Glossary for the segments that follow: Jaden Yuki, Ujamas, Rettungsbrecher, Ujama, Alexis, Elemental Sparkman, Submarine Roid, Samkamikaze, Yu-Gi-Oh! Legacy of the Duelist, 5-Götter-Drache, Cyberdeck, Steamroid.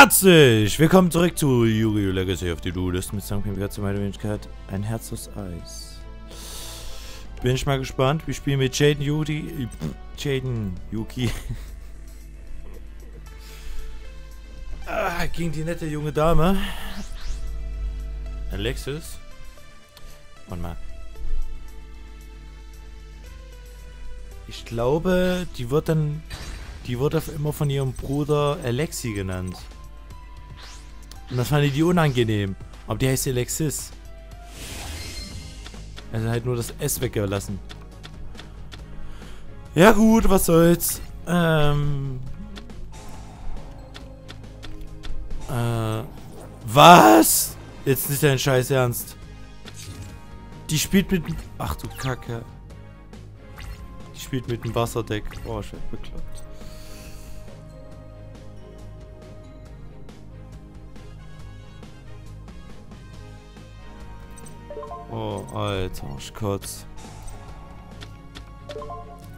Herzlich willkommen zurück zu Yu-Gi-Oh! Legacy of the Duelist mit Samkamikaze, meine Wenigkeit. Ein Herz aus Eis. Bin ich mal gespannt. Wir spielen mit Jaden Yuki. Gegen die nette junge Dame. Alexis. Und mal. Ich glaube, die wurde immer von ihrem Bruder Alexi genannt. Und das fand ich die unangenehm. Aber die heißt Alexis. Also halt nur das S weggelassen. Ja gut, was soll's. Was? Jetzt nicht dein Scheiß Ernst. Die spielt mit... Ach du Kacke. Die spielt mit dem Wasserdeck. Oh, scheiße, bekloppt. Oh, Alter, ich kotz.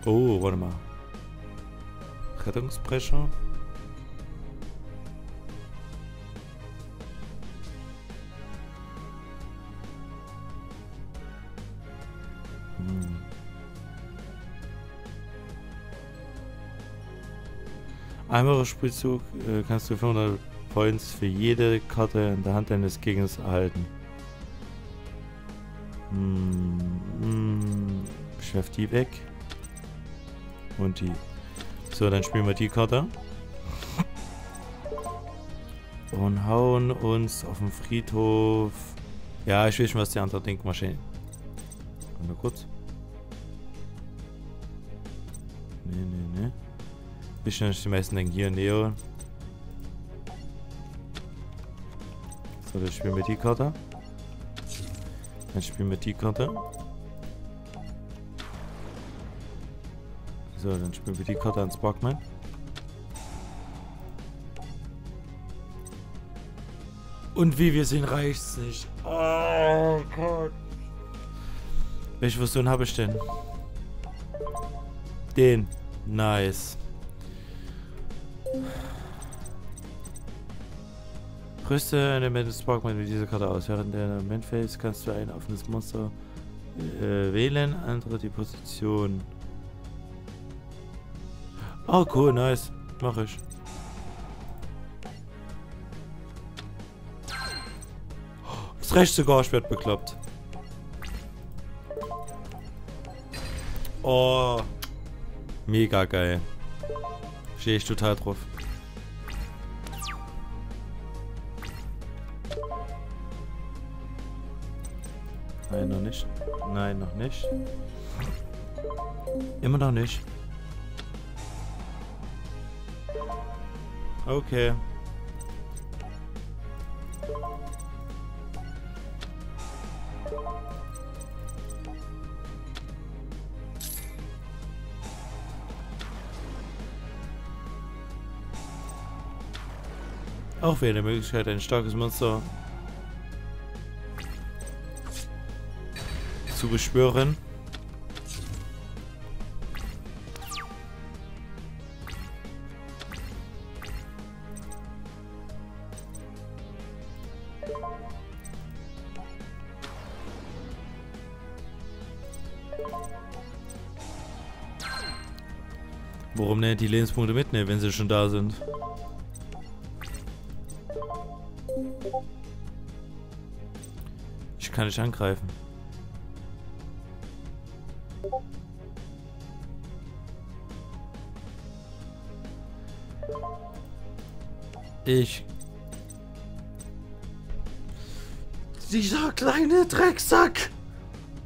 Oh, warte mal. Rettungsbrecher. Einmal Spielzug kannst du 500 Points für jede Karte in der Hand deines Gegners erhalten. Ich werf die weg. Und die. So, dann spielen wir die Karte. Und hauen uns auf dem Friedhof. Ja, ich will schon, was die andere Denkmaschine. Mal kurz. Nee. Die meisten denken hier Neo. So, dann spielen wir die Karte. Dann spielen wir die Karte. So, dann spielen wir die Karte an Sparkman. Und wie wir sehen, reicht's nicht. Oh Gott. Welche Version habe ich denn? Den. Nice. Rüste Elemental Sparkman mit dieser Karte aus. Während der Elementphase kannst du ein offenes Monster wählen, andere die Position. Oh cool, nice. Mach ich. Das Recht sogar, ich werd bekloppt. Oh. Mega geil. Stehe ich total drauf. Nein, noch nicht. Nein, noch nicht. Immer noch nicht. Okay. Auch wieder eine Möglichkeit, ein starkes Monster zu beschwören. Warum nicht die Lebenspunkte mitnehmen, wenn sie schon da sind? Ich kann nicht angreifen. Dieser kleine Drecksack!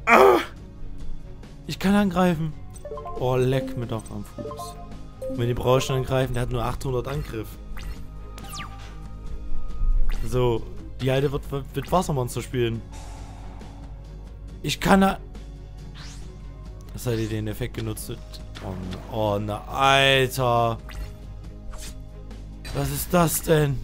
Ah! Ich kann angreifen. Oh, leck mir doch am Fuß. Und wenn die Brauschen angreifen, der hat nur 800 Angriff. So, die alte wird Wassermonster spielen. Ich kann da... Was hat ihr den Effekt genutzt? Oh, na, Alter! Was ist das denn?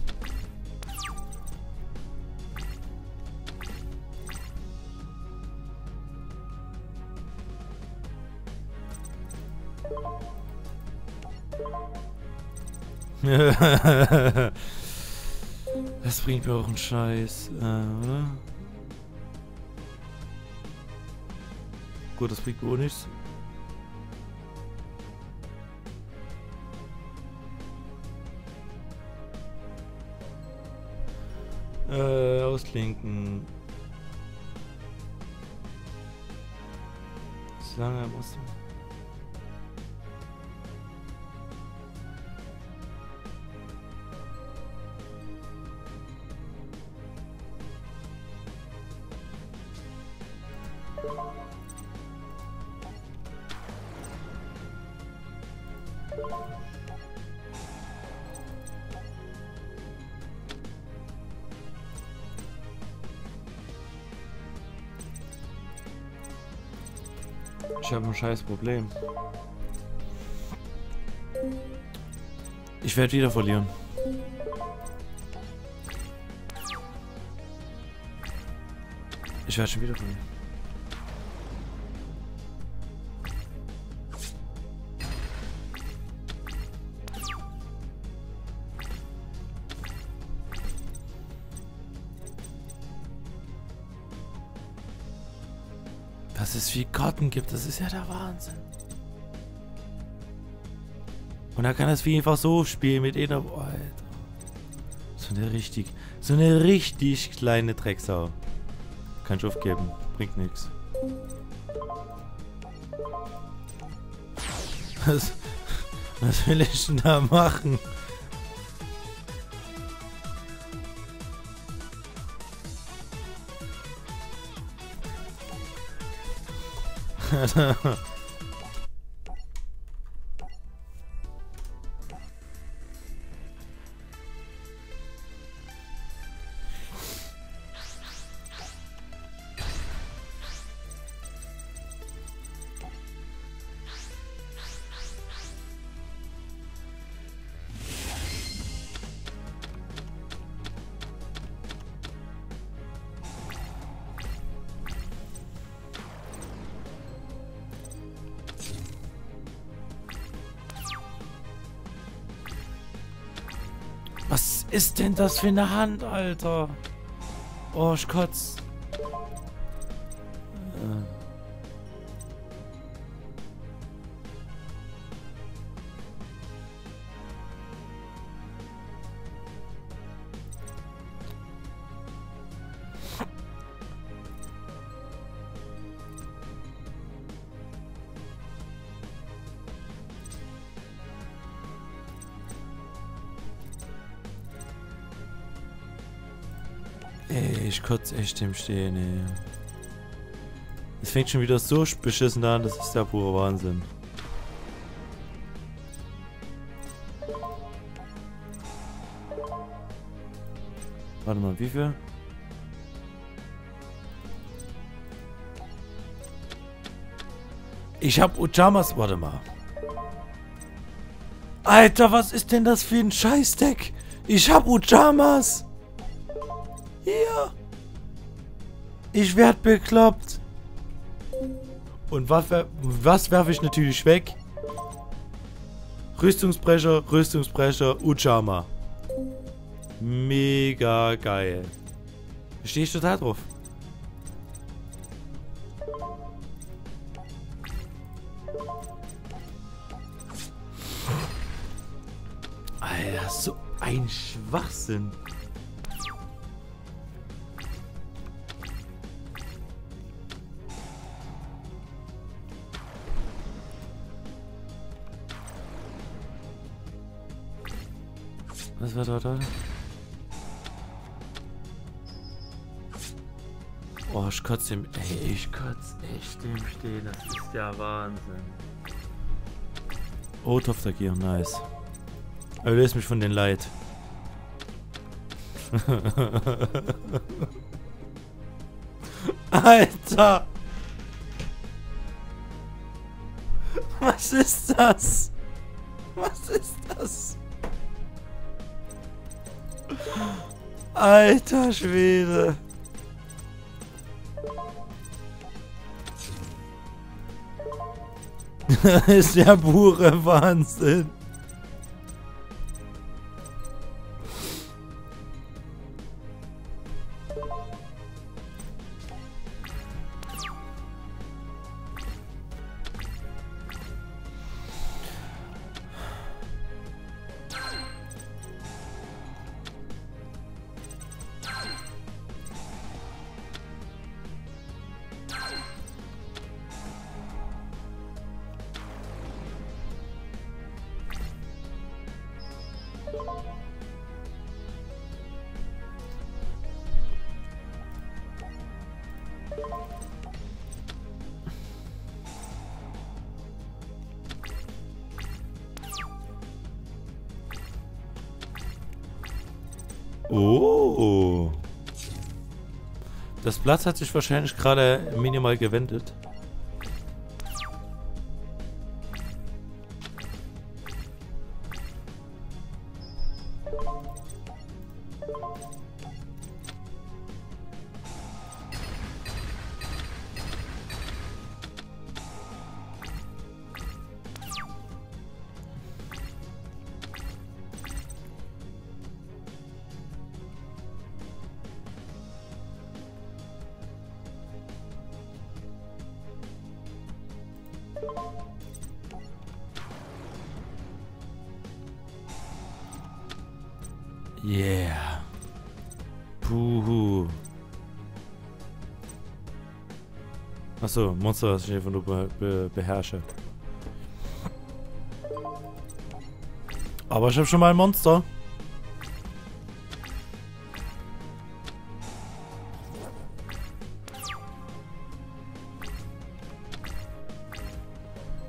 Das bringt mir auch einen Scheiß, oder? Gut, das bringt mir auch nichts. Ausklinken. Schlange am Osten. Ich habe ein scheiß Problem. Ich werde wieder verlieren. Ich werde schon wieder verlieren. Dass es viel Karten gibt, das ist ja der Wahnsinn. Und da kann das Vieh einfach so spielen mit jeder... Alter. So eine richtig kleine Drecksau. Kann ich aufgeben, bringt nichts. Was will ich denn da machen? Was ist denn das für eine Hand, Alter? Oh, ich kotz. Ey, ich kotze echt im Stehen, ey. Es fängt schon wieder so beschissen an, das ist der pure Wahnsinn. Warte mal, wie viel? Ich hab Ujamas, warte mal. Alter, was ist denn das für ein Scheißdeck? Ich hab Ujamas! Ja. Ich werde bekloppt. Und was werfe ich natürlich weg? Rüstungsbrecher, Ujama. Mega geil. Da stehe ich total drauf. Alter, so ein Schwachsinn. Was war da? Oh, ich kotze im... Ey, ich kotze echt im Stehen. Das ist ja Wahnsinn. Out of the Gear, nice. Erlöse mich von den Leid. Alter! Was ist das? Was ist das? Alter Schwede! Das ist der pure Wahnsinn! Oh. Das Blatt hat sich wahrscheinlich gerade minimal gewendet. Yeah. Puhu. Achso, Monster, das ich einfach nur beherrsche. Aber ich habe schon mal ein Monster.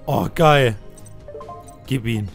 Oh, geil. Gib ihn.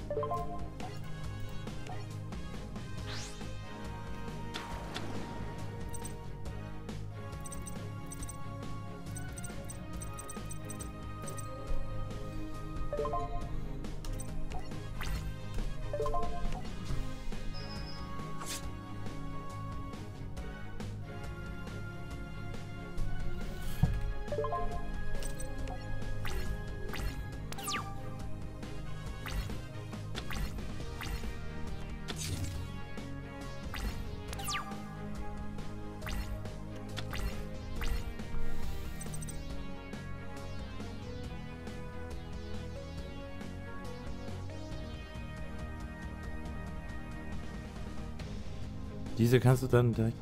Diese kannst du dann direkt...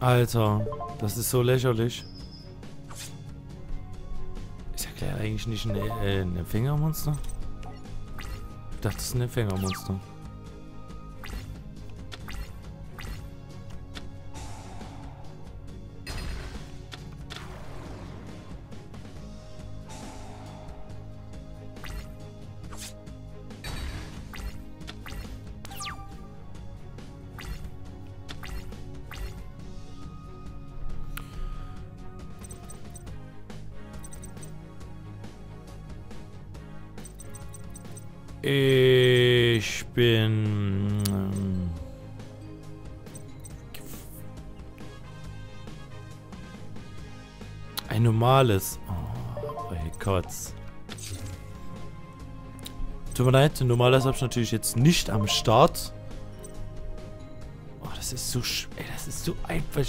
Alter, das ist so lächerlich. Ist ja klar eigentlich nicht ein Empfängermonster. Das ist ein Empfängermonster. Ich bin... ein normales... Oh, Kotz. Tut mir leid, ein normales habe ich natürlich jetzt nicht am Start. Oh, das ist so... Ey, das ist so einfach...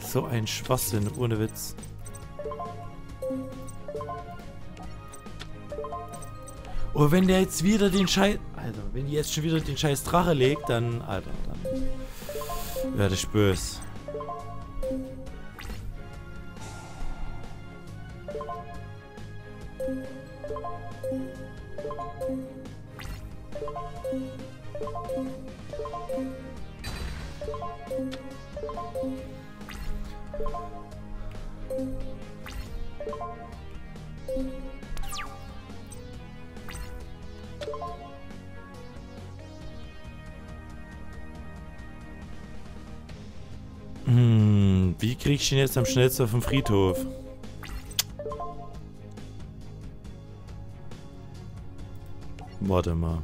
So ein Schwachsinn, ohne Witz. Oh, wenn der jetzt wieder den Scheiß... Alter, wenn die jetzt schon wieder den Scheiß Drache legt, dann... Alter, dann... werde ich böse. Wie kriege ich ihn jetzt am schnellsten auf den Friedhof? Warte mal.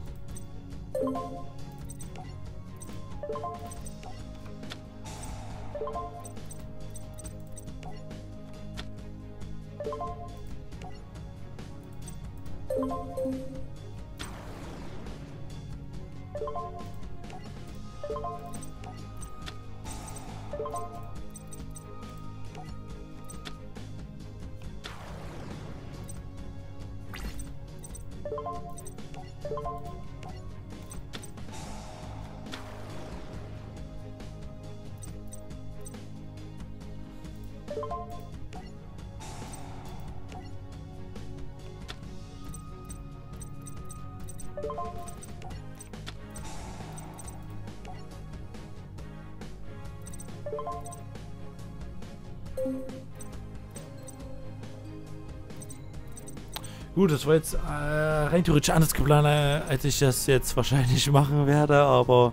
Gut, das war jetzt rein theoretisch anders geplant, als ich das jetzt wahrscheinlich machen werde, aber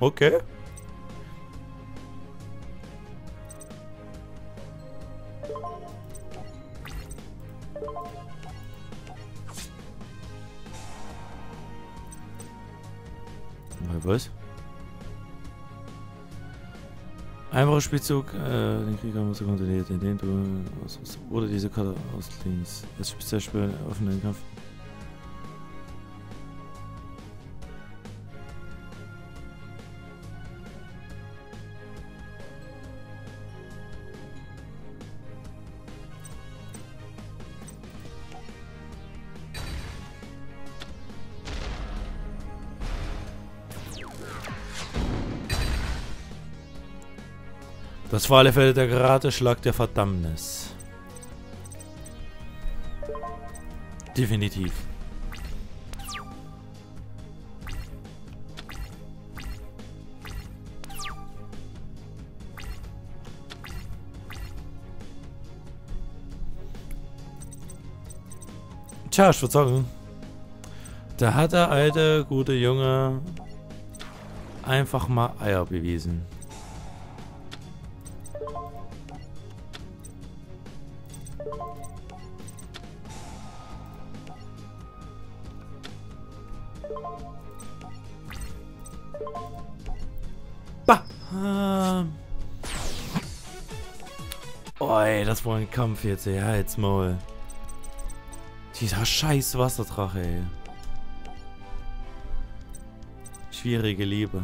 okay. Was? Einfacher Spielzug, den Krieger muss er kontrolliert, den du aus oder diese Karte aus links. Das Spezialspiel offenen Kampf. Das war auf alle Fälle der Gerateschlag der Verdammnis. Definitiv. Tja, ich würde sagen, da hat der alte, gute Junge einfach mal Eier bewiesen. Das war ein Kampf jetzt, ey. Halt's Maul. Dieser scheiß Wasserdrache, ey. Schwierige Liebe.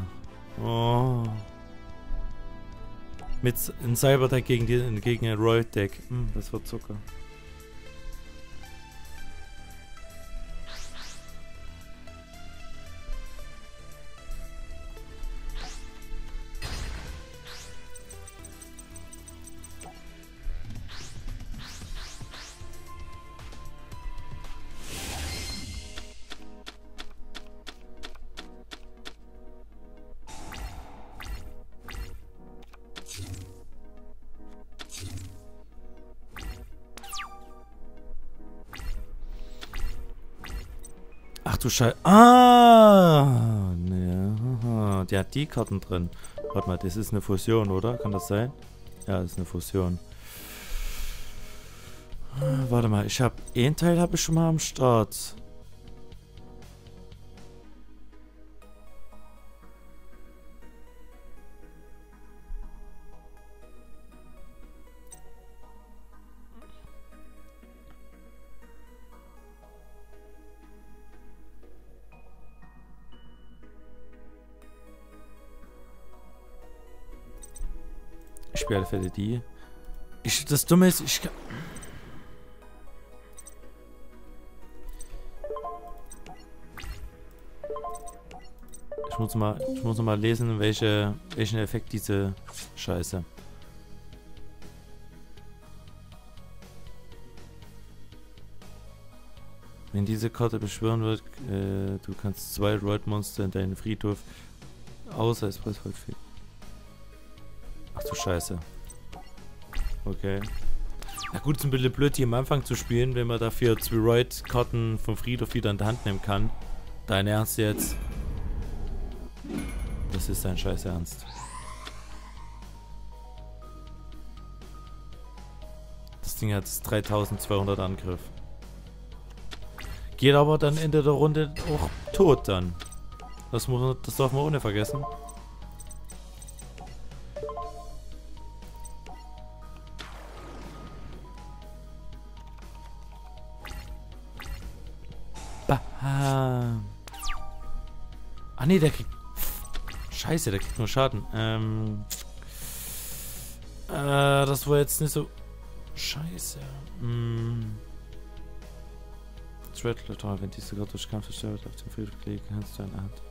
Oh. Mit einem Cyberdeck gegen ein Roid-Deck. Das wird Zucker. Du Scheiße. Ah! Ja, der hat die Karten drin. Warte mal, das ist eine Fusion, oder? Kann das sein? Ja, das ist eine Fusion. Warte mal, ich habe einen Teil habe ich schon mal am Start. Alle Fälle die. Das Dumme ist, ich kann... Ich muss noch mal lesen, welchen Effekt diese Scheiße. Wenn diese Karte beschwören wird, du kannst 2 Roid-Monster in deinen Friedhof außer es Preisfeld fehlt. Ach du Scheiße. Okay. Na gut, ist ein bisschen blöd, hier am Anfang zu spielen, wenn man dafür 2 Roid-Karten vom Friedhof wieder in die Hand nehmen kann. Dein Ernst jetzt? Das ist dein scheiß Ernst. Das Ding hat 3200 Angriff. Geht aber dann Ende der Runde auch tot dann. Das darf man ohne vergessen. Ah ne, der kriegt... Scheiße, der kriegt nur Schaden. Das war jetzt nicht so... Scheiße. Threadletter, wenn diese Karte durch Kampf zerstört auf dem Friedhof gelegt, kannst du eine Hand.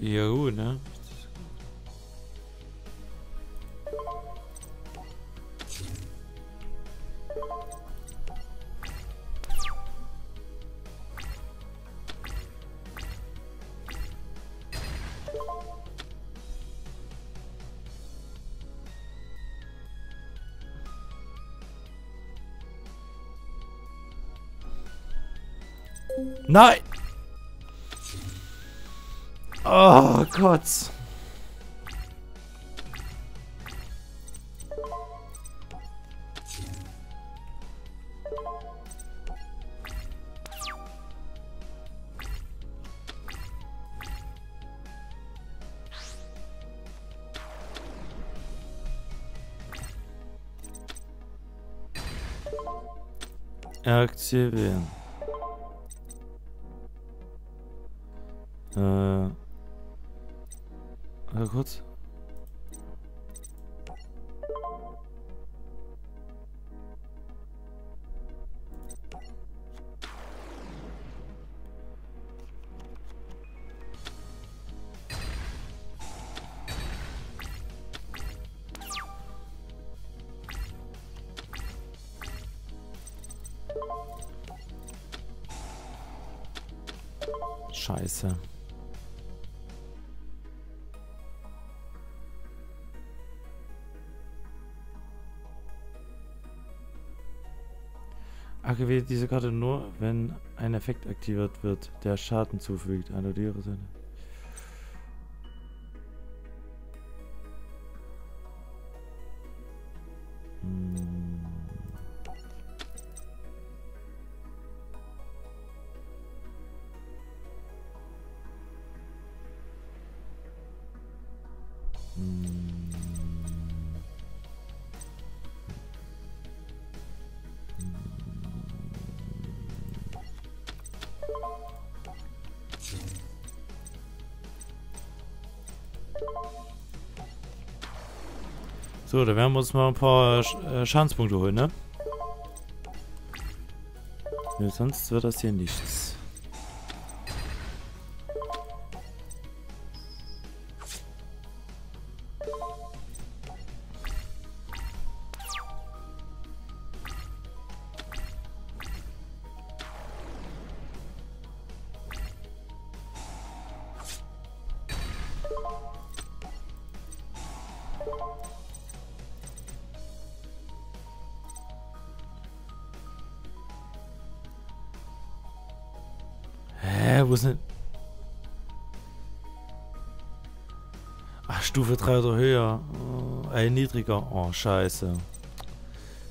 Ja gut, ne? Nein! Oh Gott. Aktivieren. Kurz. Scheiße. Aktiviert diese Karte nur, wenn ein Effekt aktiviert wird, der Schaden zufügt. Annulliere seine. So, da werden wir uns mal ein paar Schadenspunkte holen, ne? Ja, sonst wird das hier nichts. Wo ist denn? Ach, Stufe 3 oder höher. Niedriger. Oh, scheiße.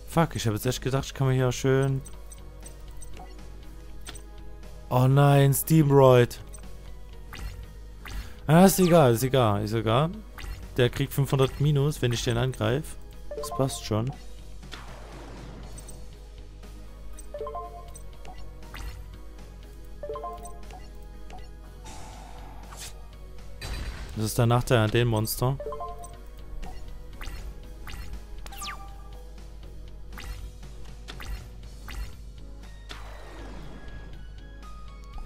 Fuck, ich habe jetzt echt gedacht, ich kann mir hier schön... Oh nein, Steamroid. Ah, ist egal, ist egal, ist egal. Der kriegt 500 Minus, wenn ich den angreife. Das passt schon. Das ist der Nachteil an dem Monster.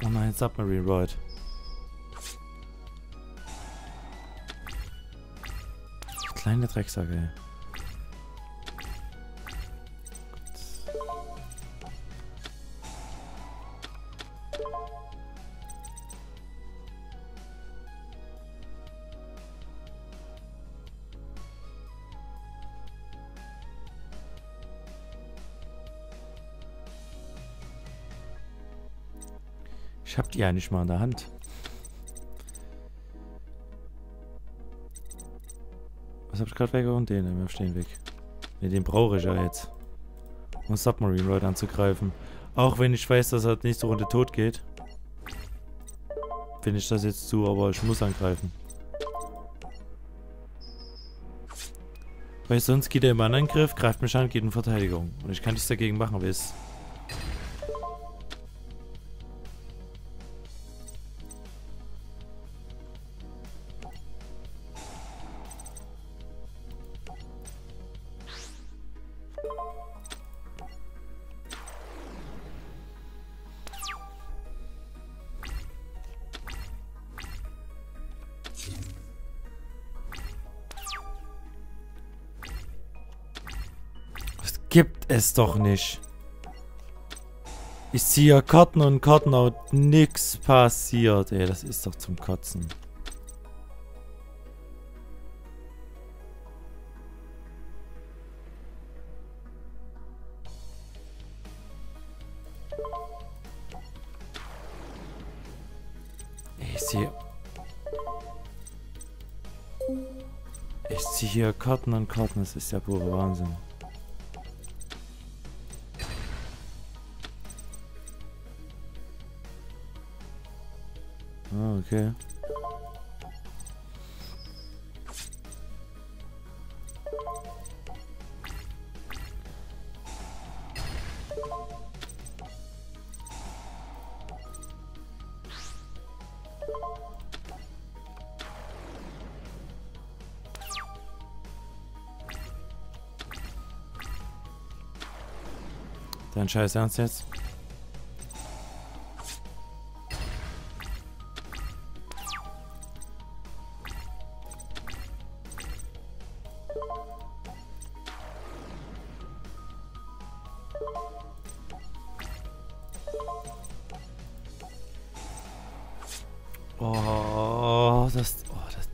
Oh nein, Submarine Roid. Kleine Drecksack, ey. Ich hab die ja nicht mal in der Hand. Was hab ich gerade weg? Und den MF stehen weg. Ne, den brauche ich ja jetzt. Um Submarine Roid anzugreifen. Auch wenn ich weiß, dass er nächste Runde tot geht. Finde ich das jetzt zu, aber ich muss angreifen. Weil sonst geht er immer in Angriff, greift mich an, geht in Verteidigung. Und ich kann nichts dagegen machen, wisst ihr. Gibt es doch nicht. Ich ziehe ja Karten und Karten und nix passiert. Ey, das ist doch zum Kotzen. ziehe... Ich ziehe hier Karten und Karten, das ist ja purer Wahnsinn. Ah, okay. Dein Scheiß Ernst jetzt?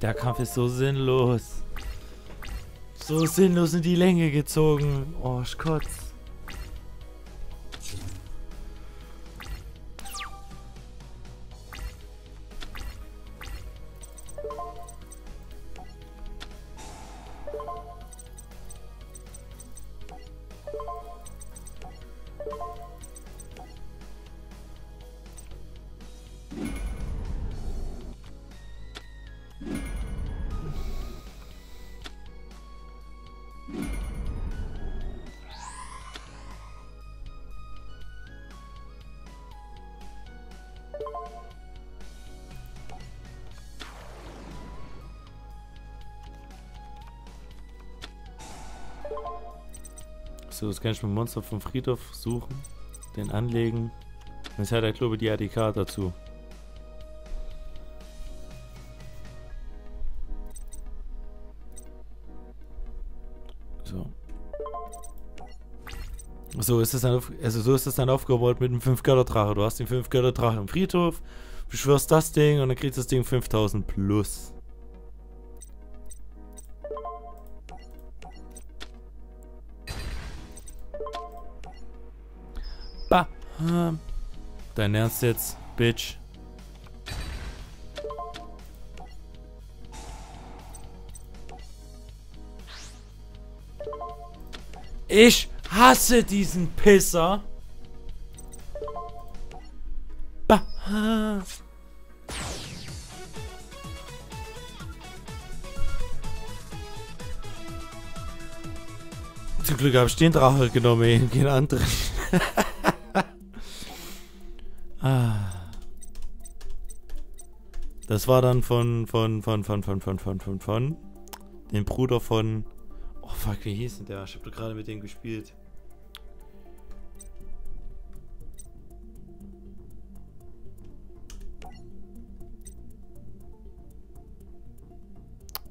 Der Kampf ist so sinnlos. So sinnlos in die Länge gezogen. Oh, ich kotz. So, das kann ich mit dem Monster vom Friedhof suchen, den anlegen. Jetzt hat der Klub die ADK dazu. So. So ist das dann, also so ist das dann aufgebaut mit dem 5-Götter-Drache. Du hast den 5-Götter-Drache im Friedhof, beschwörst das Ding und dann kriegst das Ding 5000 plus. Dein Ernst jetzt, Bitch. Ich hasse diesen Pisser. Bah. Zum Glück habe ich den Drache genommen, keinen anderen. Das war dann von dem Bruder von... Oh fuck, wie hieß denn der? Ich hab doch gerade mit dem gespielt.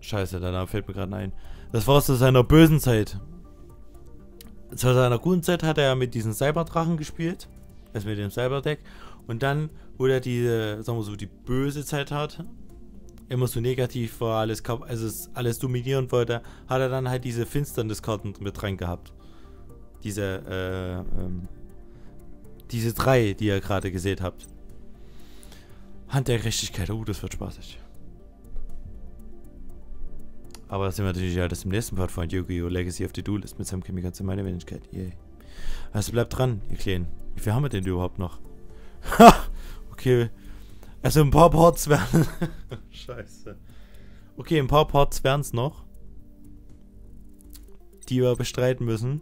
Scheiße, der Name fällt mir gerade ein. Das war zu seiner bösen Zeit. Zu seiner guten Zeit hat er mit diesen Cyberdrachen gespielt. Also mit dem Cyberdeck. Und dann, wo er diese, sagen wir so, die böse Zeit hat, immer so negativ war, alles, also alles dominieren wollte, hat er dann halt diese Finsterniskarten mit rein gehabt. Diese, diese drei, die ihr gerade gesehen habt. Hand der Gerechtigkeit, das wird spaßig. Aber das sehen wir natürlich alles im nächsten Part von Yu-Gi-Oh! Legacy of the Duelist mit Samkamikaze, meine Wenigkeit. Yay. Also bleibt dran, ihr Kleinen. Wie viel haben wir denn überhaupt noch? Ha! Okay. Also ein paar Parts werden... Scheiße. Okay, ein paar Parts werden es noch. Die wir bestreiten müssen.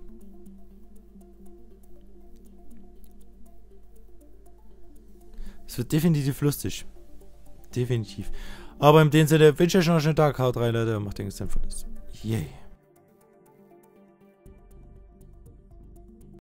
Es wird definitiv lustig. Definitiv. Aber in dem Sinne wünsche ich euch noch einen schönen Tag. Haut rein, Leute. Macht den Gesang von uns. Yay.